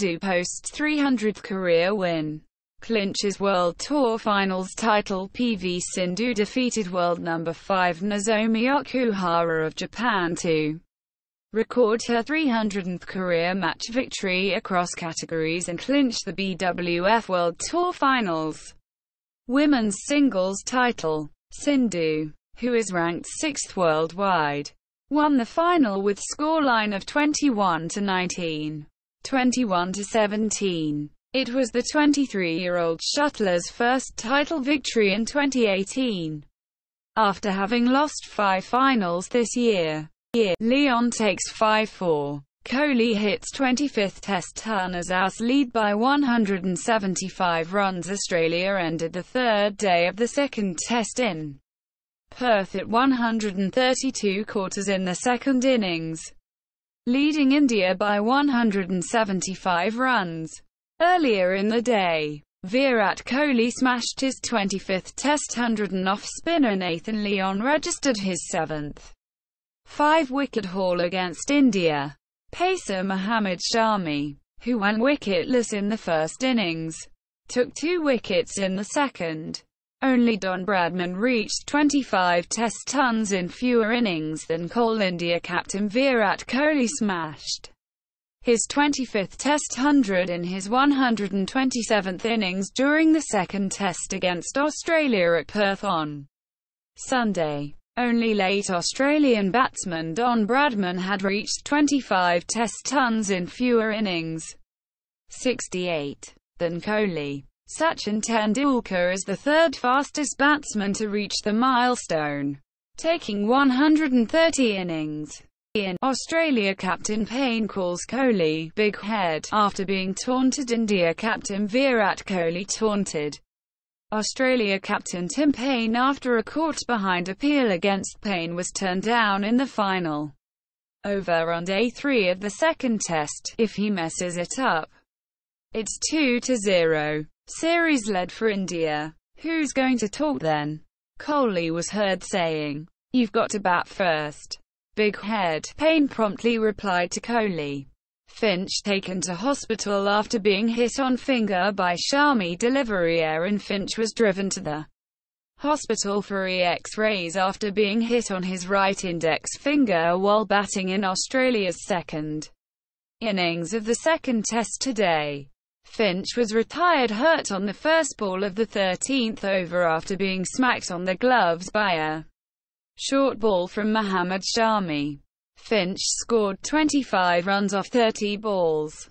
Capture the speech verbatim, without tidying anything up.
Sindhu posts three hundredth career win, clinches World Tour Finals title. P V Sindhu defeated world number five Nozomi Okuhara of Japan to record her three hundredth career match victory across categories and clinch the B W F World Tour Finals women's singles title. Sindhu, who is ranked sixth worldwide, won the final with scoreline of twenty-one to nineteen, twenty-one to seventeen. It was the twenty-three-year-old shuttler's first title victory in twenty eighteen, after having lost five finals this year. Leon takes five four. Kohli hits twenty-fifth Test ton as Aus lead by one hundred seventy-five runs. Australia ended the third day of the second Test in Perth at one hundred thirty-two quarters in the second innings, leading India by one hundred seventy-five runs. Earlier in the day, Virat Kohli smashed his twenty-fifth Test hundred and off-spinner Nathan Leon registered his seventh five-wicket haul against India. Pacer Mohammad Shami, who went wicketless in the first innings, took two wickets in the second. Only Don Bradman reached twenty-five Test tons in fewer innings than Kohli. India captain Virat Kohli smashed his twenty-fifth Test hundred in his one hundred twenty-seventh innings during the second Test against Australia at Perth on Sunday. Only late Australian batsman Don Bradman had reached twenty-five Test tons in fewer innings, sixty-eight, than Kohli. Sachin Tendulkar is the third fastest batsman to reach the milestone, taking one hundred thirty innings. In Australia, captain Paine calls Kohli "big head" after being taunted. India captain Virat Kohli taunted Australia captain Tim Paine after a caught-behind appeal against Paine was turned down in the final over on day three of the second Test. If he messes it up, it's two to zero. Series led for India. Who's going to talk then? Kohli was heard saying, "You've got to bat first, big head." Paine promptly replied to Kohli. Finch taken to hospital after being hit on finger by Shami delivery. Aaron Finch was driven to the hospital for X-rays after being hit on his right index finger while batting in Australia's second innings of the second Test today. Finch was retired hurt on the first ball of the thirteenth over after being smacked on the gloves by a short ball from Mohammad Shami. Finch scored twenty-five runs off thirty balls.